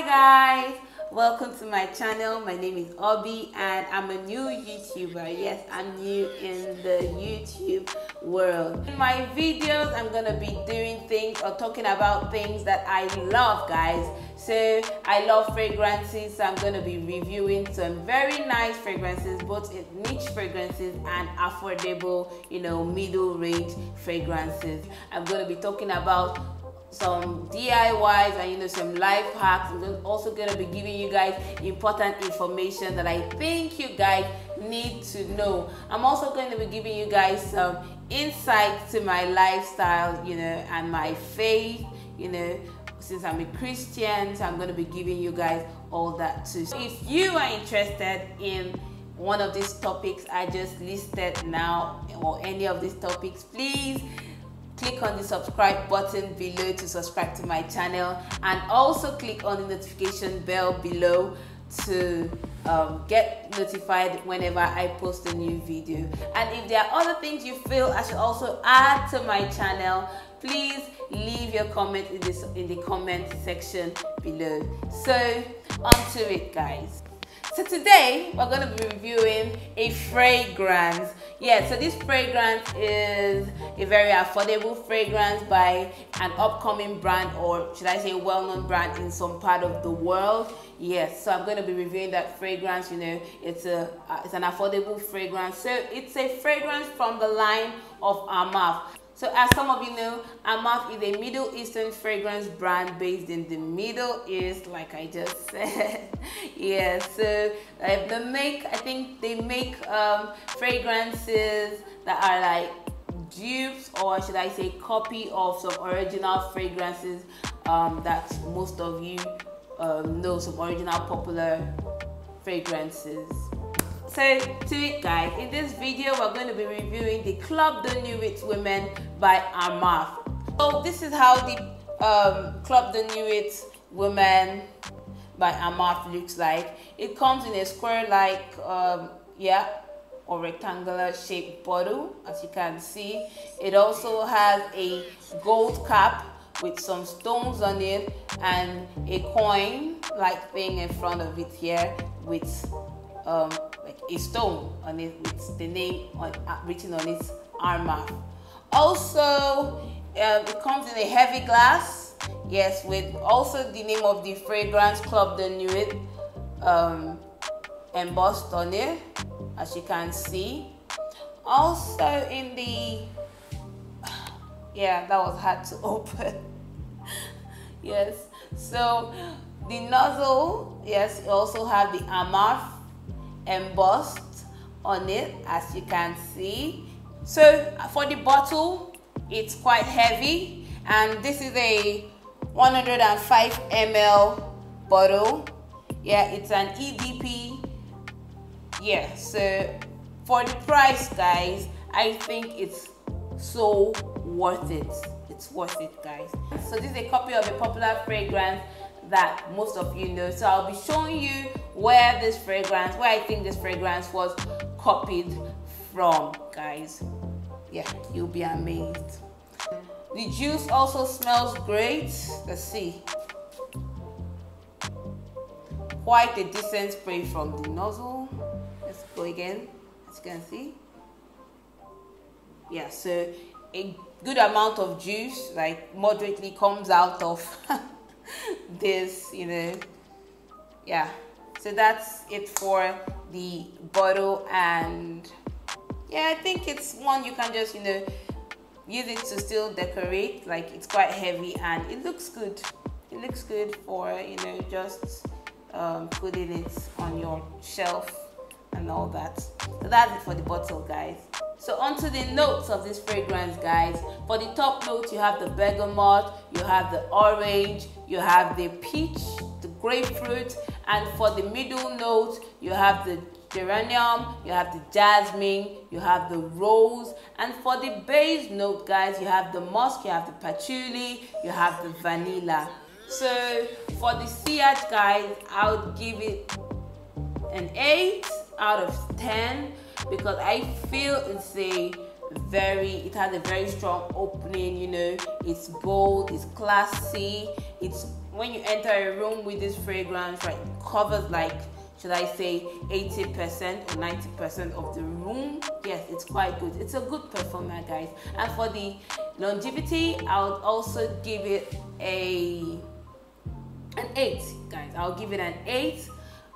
Guys, welcome to my channel. My name is Obi and I'm a new YouTuber. Yes, I'm new in the YouTube world. In my videos, I'm gonna be doing things or talking about things that I love, guys. So I love fragrances, so I'm gonna be reviewing some very nice fragrances, both niche fragrances and affordable, you know, middle range fragrances. I'm gonna be talking about some DIYs and, you know, some life hacks. I'm also gonna be giving you guys important information that I think you guys need to know. I'm also going to be giving you guys some insight to my lifestyle, you know, and my faith, you know, since I'm a Christian. So I'm gonna be giving you guys all that too. So if you are interested in one of these topics I just listed now, or any of these topics, please click on the subscribe button below to subscribe to my channel, and also click on the notification bell below to get notified whenever I post a new video. And if there are other things you feel I should also add to my channel, please leave your comment in the comment section below. So onto it, guys. So today we're going to be reviewing a fragrance. Yeah, so this fragrance is a very affordable fragrance by an upcoming brand, or should I say a well-known brand in some part of the world. Yes, so I'm going to be reviewing that fragrance. You know, it's an affordable fragrance. So it's a fragrance from the line of Armaf. So as some of you know, Armaf is a Middle Eastern fragrance brand based in the Middle East, like I just said. Yeah, so I think they make fragrances that are like dupes, or should I say copy of some original fragrances that most of you know, some original popular fragrances. So to it, guys, in this video we're going to be reviewing the Club de Nuit Women by Armaf. So this is how the Club de Nuit Women by Armaf looks like. It comes in a square like or rectangular shaped bottle, as you can see. It also has a gold cap with some stones on it and a coin like thing in front of it here with like a stone on it with the name written on it, Armaf. Also, it comes in a heavy glass, yes, with also the name of the fragrance Club de Nuit embossed on it, as you can see. Also in the, yeah, that was hard to open. Yes, so the nozzle, yes, it also have the Armaf embossed on it, as you can see. So for the bottle, it's quite heavy, and this is a 105 ml bottle. Yeah, it's an EDP. Yeah, so for the price, guys, I think it's so worth it. It's worth it, guys. So this is a copy of a popular fragrance that most of you know. So I'll be showing you where this fragrance, where I think this fragrance was copied from, guys. Yeah, you'll be amazed. The juice also smells great. Let's see. Quite a decent spray from the nozzle. Let's go again, as you can see. Yeah, so a good amount of juice, like moderately, comes out of this, you know. Yeah, so that's it for the bottle. And yeah, I think it's one you can just, you know, use it to still decorate. Like, it's quite heavy and it looks good. It looks good for, you know, just putting it on your shelf and all that. So that's it for the bottle, guys. So onto the notes of this fragrance, guys. For the top note, you have the bergamot, you have the orange, you have the peach, the grapefruit, and for the middle note, you have the geranium, you have the jasmine, you have the rose, and for the base note, guys, you have the musk, you have the patchouli, you have the vanilla. So for the CH, guys, I would give it an 8 out of 10. Because I feel it has a very strong opening, you know. It's bold, it's classy, it's when you enter a room with this fragrance, right, it covers like, should I say, 80% or 90% of the room. Yes, it's quite good. It's a good performer, guys. And for the longevity, I would also give it an 8, guys. I'll give it an 8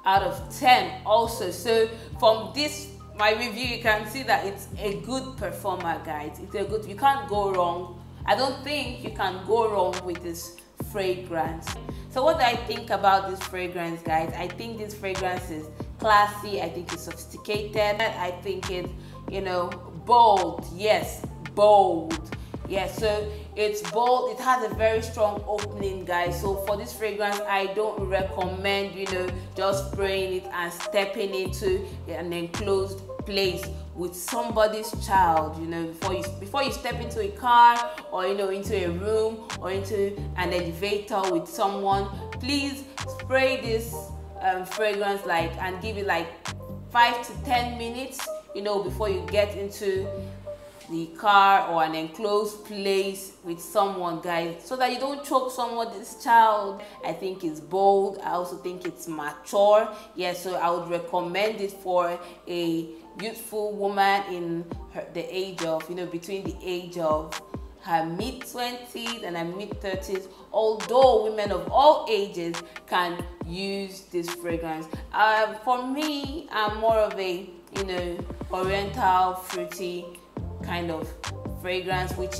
out of 10 also. So from this, my review, you can see that it's a good performer, guys. It's a good, you can't go wrong. I don't think you can go wrong with this fragrance. So what do I think about this fragrance, guys? I think this fragrance is classy. I think it's sophisticated. I think it's, you know, bold. Yes, bold. Yes, so it's bold. It has a very strong opening, guys. So for this fragrance, I don't recommend, you know, just spraying it and stepping into an enclosed place with somebody's child, you know, before you step into a car, or, you know, into a room, or into an elevator with someone. Please spray this fragrance like, and give it like 5 to 10 minutes, you know, before you get into the car or an enclosed place with someone, guys, so that you don't choke someone's child. I think it's bold. I also think it's mature. Yeah, so I would recommend it for a beautiful woman in the age of, you know, between the age of her mid-20s and her mid-30s, although women of all ages can use this fragrance. For me, I'm more of a, you know, oriental, fruity kind of fragrance, which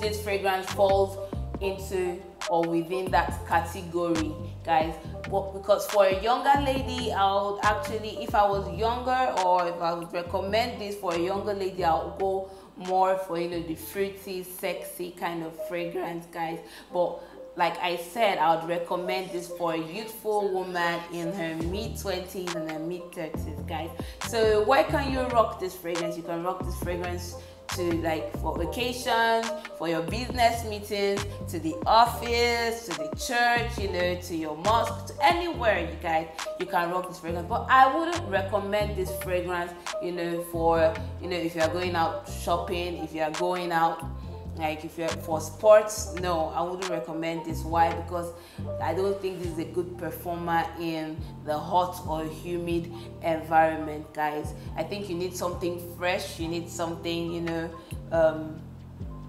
this fragrance falls into or within that category, guys. But because for a younger lady, I would actually, if I was younger, or if I would recommend this for a younger lady, I would go more for, you know, the fruity, sexy kind of fragrance, guys. But like I said, I would recommend this for a youthful woman in her mid-20s and her mid-30s, guys. So where can you rock this fragrance? You can rock this fragrance to, like, for vacations, for your business meetings, to the office, to the church, you know, to your mosque, to anywhere, you guys, you can rock this fragrance. But I wouldn't recommend this fragrance, you know, for, you know, if you're going out shopping, if you're going out, like, if you're for sports. No, I wouldn't recommend this. Why? Because I don't think this is a good performer in the hot or humid environment, guys. I think you need something fresh. You need something, you know,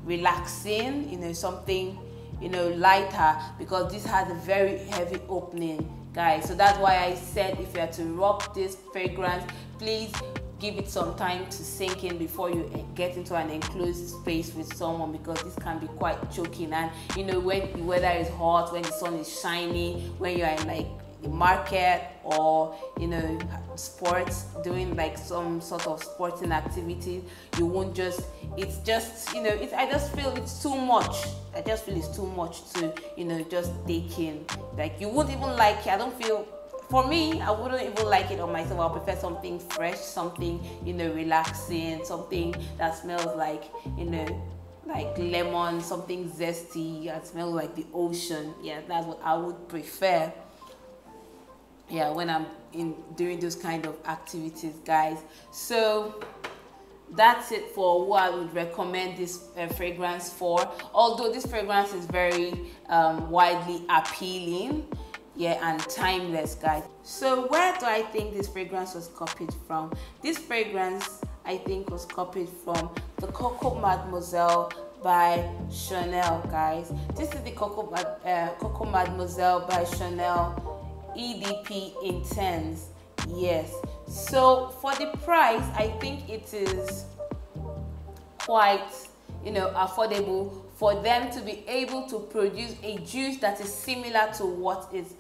relaxing, you know, something, you know, lighter, because this has a very heavy opening, guys. So that's why I said, if you are to rock this fragrance, please give it some time to sink in before you get into an enclosed space with someone, because this can be quite choking. And, you know, when the weather is hot, when the sun is shiny, when you are in, like, the market, or, you know, sports, doing like some sort of sporting activity, you won't just, it's just, you know, it's, I just feel it's too much. I just feel it's too much to, you know, just take in. Like, you wouldn't even like it. I don't feel, for me, I wouldn't even like it on myself. I'll prefer something fresh, something, you know, relaxing, something that smells like, you know, like lemon, something zesty, that smells like the ocean. Yeah, that's what I would prefer. Yeah, when I'm in doing those kind of activities, guys. So that's it for what I would recommend this fragrance for. Although this fragrance is very widely appealing, yeah, and timeless, guys. So where do I think this fragrance was copied from? This fragrance, I think, was copied from the Coco Mademoiselle by Chanel, guys. This is the Coco Mademoiselle by Chanel EDP Intense. Yes. So for the price, I think it is quite, you know, affordable for them to be able to produce a juice that is similar to what is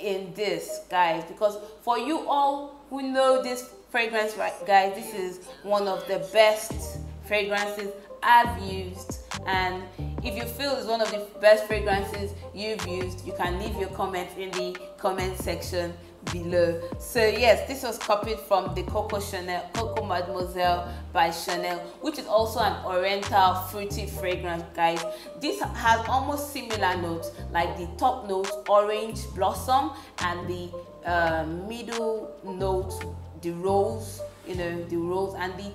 in this, guys. Because for you all who know this fragrance, right, guys, this is one of the best fragrances I've used. And if you feel it's one of the best fragrances you've used, you can leave your comments in the comment section below. So yes, this was copied from the Coco Mademoiselle by Chanel, which is also an oriental fruity fragrance, guys. This has almost similar notes, like the top note, orange blossom, and the middle note, the rose, you know, the rose, and the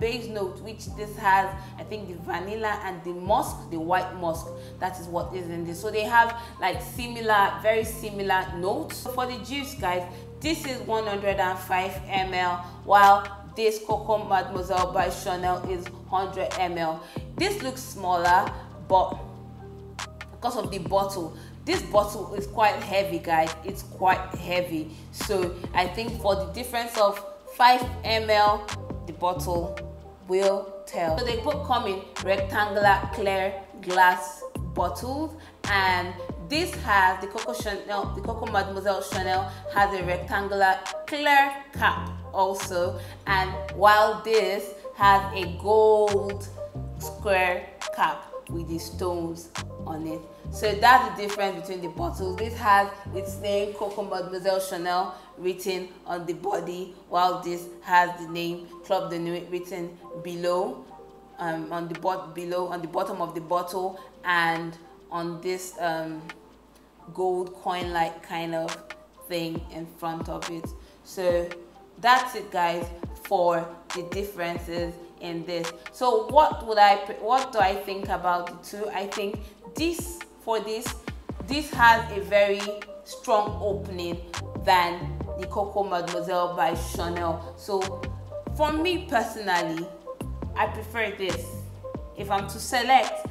base note, which this has, I think, the vanilla and the musk, the white musk, that is what is in this. So they have like similar, very similar notes. So for the juice, guys, this is 105 ml, while this Coco Mademoiselle by Chanel is 100 ml. This looks smaller, but because of the bottle, this bottle is quite heavy, guys. It's quite heavy. So I think for the difference of 5 ml, the bottle will tell. So they both come in rectangular clear glass bottles, and this has the Coco Mademoiselle Chanel has a rectangular clear cap also, and while this has a gold square cap with the stones on it. So that's the difference between the bottles. This has its name Coco Mademoiselle Chanel written on the body, while this has the name Club de Nuit written below, on the bottom of the bottle, and on this gold coin-like kind of thing in front of it. So that's it, guys, for the differences in this. So what do I think about the two? I think this has a very strong opening than the Coco Mademoiselle by Chanel. So for me personally, I prefer this. If I'm to select,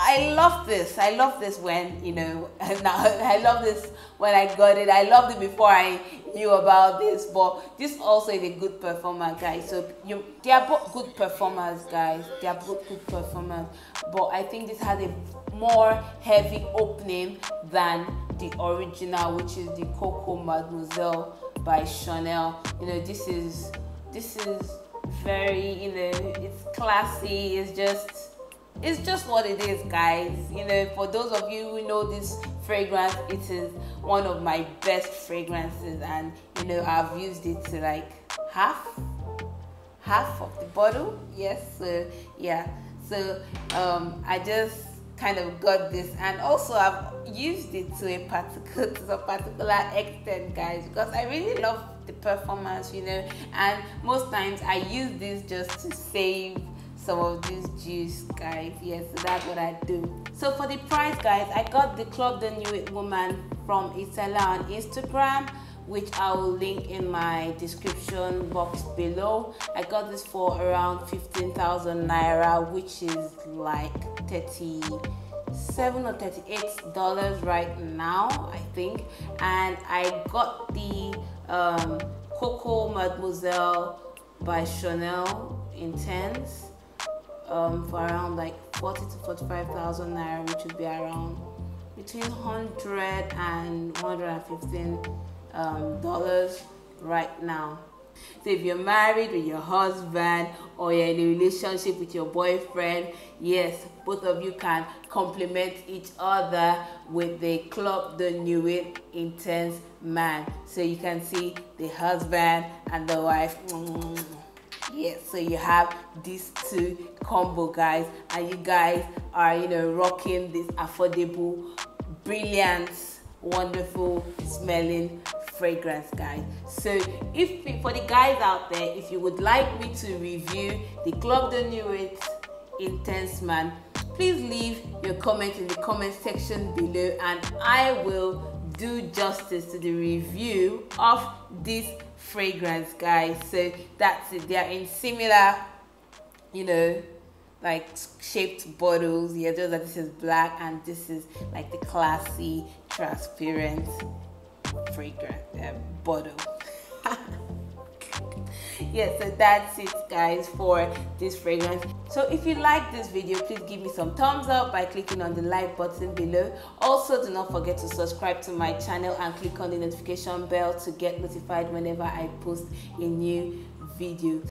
I love this. I love this when, you know, I love this when I got it. I loved it before I knew about this, but this also is a good performer, guys. So they are both good performers, guys. They are both good performers, but I think this has a more heavy opening than the original, which is the Coco Mademoiselle by Chanel. You know, this is very, you know, it's classy. It's just what it is, guys. You know, for those of you who know this fragrance, it is one of my best fragrances, and you know, I've used it to like half of the bottle. Yes, so yeah, so I just kind of got this, and also I've used it to a particular extent, guys, because I really love the performance, you know, and most times I use this just to save some of this juice, guys. Yes, so that's what I do. So for the price, guys, I got the Club de Nuit woman from Estella on Instagram, which I will link in my description box below. I got this for around 15,000 naira, which is like $37 or $38 right now, I think. And I got the Coco Mademoiselle by Chanel Intense for around like 40,000 to 45,000 naira, which would be around between $100 and $115 right now. So if you're married with your husband, or you're in a relationship with your boyfriend, yes, both of you can complement each other with the Club de Nuit Intense Man. So you can see the husband and the wife. Yes, so you have these two combo, guys, and you guys are, you know, rocking this affordable, brilliant, wonderful smelling fragrance, guys. So if for the guys out there, if you would like me to review the Club de Nuit Intense Man, please leave your comment in the comment section below, and I will do justice to the review of this fragrance, guys. So that's it. They are in similar, you know, like shaped bottles. Yeah, just that this is black and this is like the classy transparent fragrance bottle. Yeah, so that's it, guys, for this fragrance. So if you like this video, please give me some thumbs up by clicking on the like button below. Also, do not forget to subscribe to my channel and click on the notification bell to get notified whenever I post a new video.